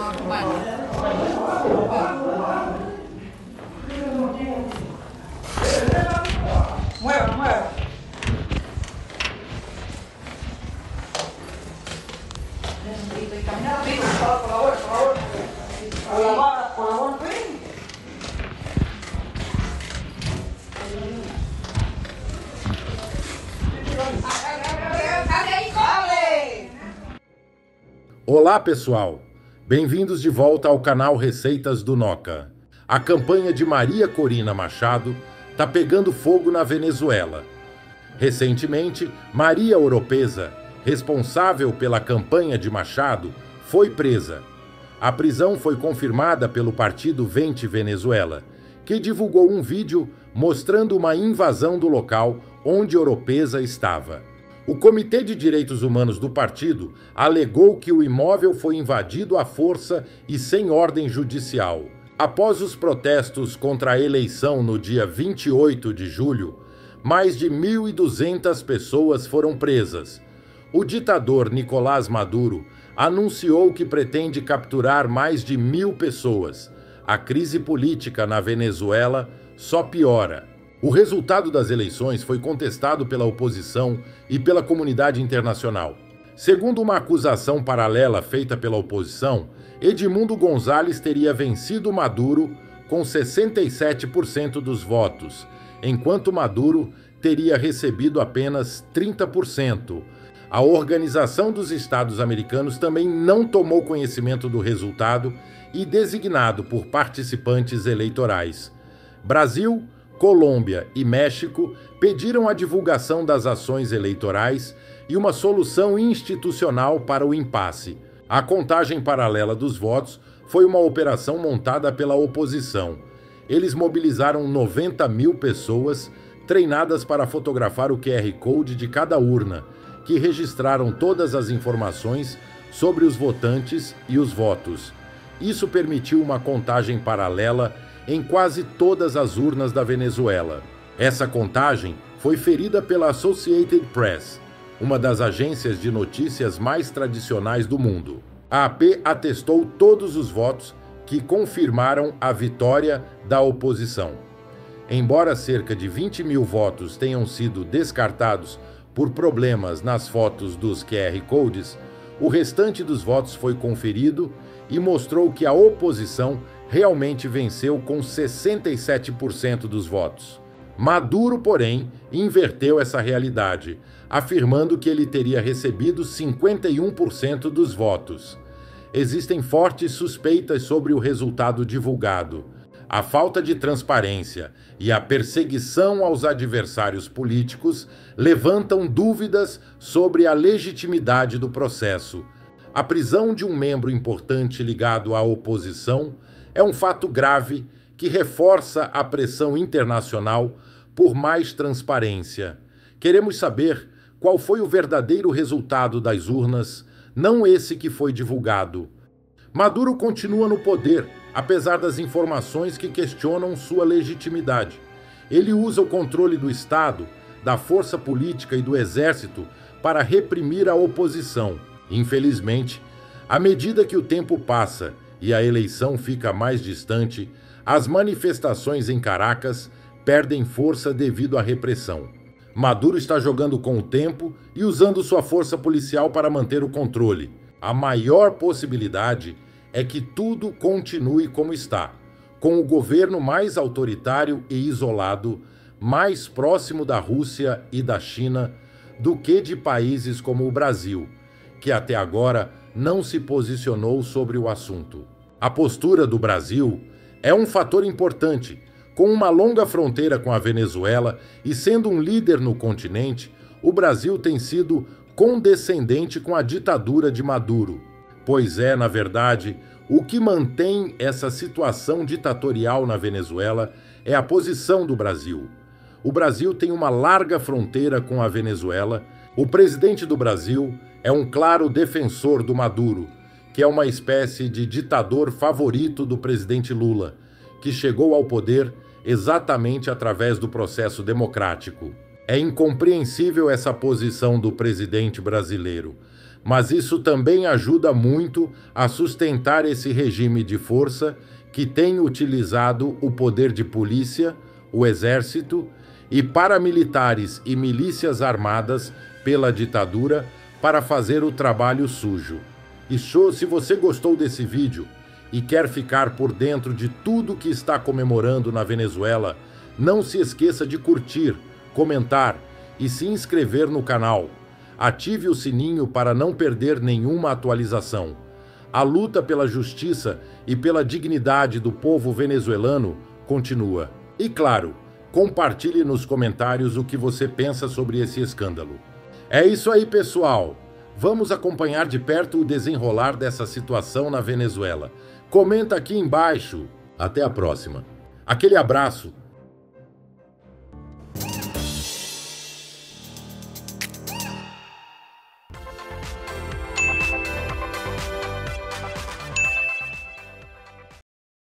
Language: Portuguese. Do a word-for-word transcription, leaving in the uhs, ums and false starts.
Mueva, mueva. Caminada, pico, por favor, por favor. A la barra, por favor, pico. Olá pessoal, bem-vindos de volta ao canal Receitas do Noca. A campanha de Maria Corina Machado está pegando fogo na Venezuela. Recentemente, Maria Oropeza, responsável pela campanha de Machado, foi presa. A prisão foi confirmada pelo partido Vente Venezuela, que divulgou um vídeo mostrando uma invasão do local onde Oropeza estava. O Comitê de Direitos Humanos do partido alegou que o imóvel foi invadido à força e sem ordem judicial. Após os protestos contra a eleição no dia vinte e oito de julho, mais de mil e duzentas pessoas foram presas. O ditador Nicolás Maduro anunciou que pretende capturar mais de mil pessoas. A crise política na Venezuela só piora. O resultado das eleições foi contestado pela oposição e pela comunidade internacional. Segundo uma acusação paralela feita pela oposição, Edmundo González teria vencido Maduro com sessenta e sete por cento dos votos, enquanto Maduro teria recebido apenas trinta por cento. A Organização dos Estados Americanos também não tomou conhecimento do resultado e designado por participantes eleitorais. Brasil, Colômbia e México pediram a divulgação das ações eleitorais e uma solução institucional para o impasse. A contagem paralela dos votos foi uma operação montada pela oposição. Eles mobilizaram noventa mil pessoas treinadas para fotografar o Q R Code de cada urna, que registraram todas as informações sobre os votantes e os votos. Isso permitiu uma contagem paralela em quase todas as urnas da Venezuela. Essa contagem foi ferida pela Associated Press, uma das agências de notícias mais tradicionais do mundo. A A P atestou todos os votos que confirmaram a vitória da oposição. Embora cerca de vinte mil votos tenham sido descartados por problemas nas fotos dos Q R Codes, o restante dos votos foi conferido e mostrou que a oposição realmente venceu com sessenta e sete por cento dos votos. Maduro, porém, inverteu essa realidade, afirmando que ele teria recebido cinquenta e um por cento dos votos. Existem fortes suspeitas sobre o resultado divulgado. A falta de transparência e a perseguição aos adversários políticos levantam dúvidas sobre a legitimidade do processo. A prisão de um membro importante ligado à oposição é um fato grave que reforça a pressão internacional por mais transparência. Queremos saber qual foi o verdadeiro resultado das urnas, não esse que foi divulgado. Maduro continua no poder, apesar das informações que questionam sua legitimidade. Ele usa o controle do Estado, da força política e do exército para reprimir a oposição. Infelizmente, à medida que o tempo passa e a eleição fica mais distante, as manifestações em Caracas perdem força devido à repressão. Maduro está jogando com o tempo e usando sua força policial para manter o controle. A maior possibilidade é que tudo continue como está, com o governo mais autoritário e isolado, mais próximo da Rússia e da China do que de países como o Brasil, que até agora não se posicionou sobre o assunto. A postura do Brasil é um fator importante. Com uma longa fronteira com a Venezuela e sendo um líder no continente, o Brasil tem sido condescendente com a ditadura de Maduro. Pois é, na verdade, o que mantém essa situação ditatorial na Venezuela é a posição do Brasil. O Brasil tem uma larga fronteira com a Venezuela. O presidente do Brasil é um claro defensor do Maduro, que é uma espécie de ditador favorito do presidente Lula, que chegou ao poder exatamente através do processo democrático. É incompreensível essa posição do presidente brasileiro. mas isso também ajuda muito a sustentar esse regime de força que tem utilizado o poder de polícia, o exército e paramilitares e milícias armadas pela ditadura para fazer o trabalho sujo. E só se você gostou desse vídeo e quer ficar por dentro de tudo que está comemorando na Venezuela, não se esqueça de curtir, comentar e se inscrever no canal. Ative o sininho para não perder nenhuma atualização. A luta pela justiça e pela dignidade do povo venezuelano continua. E claro, compartilhe nos comentários o que você pensa sobre esse escândalo. É isso aí, pessoal! Vamos acompanhar de perto o desenrolar dessa situação na Venezuela. Comenta aqui embaixo. Até a próxima. Aquele abraço.